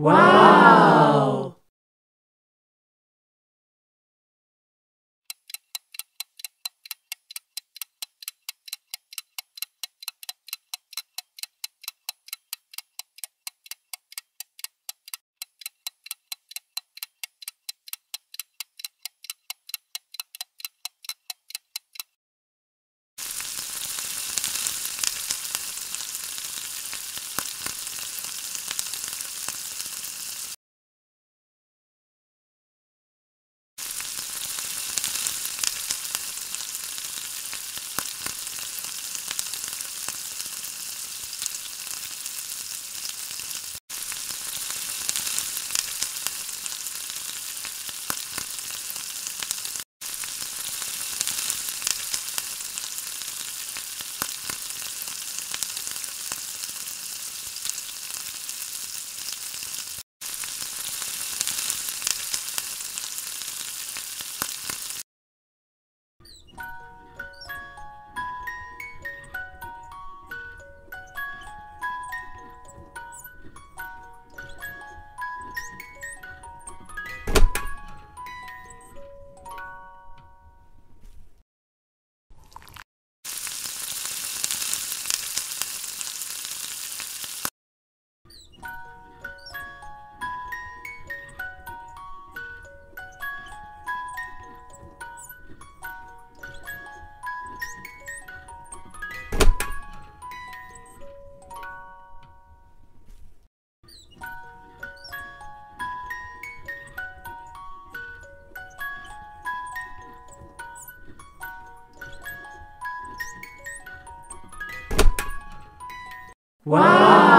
Wow! Wow!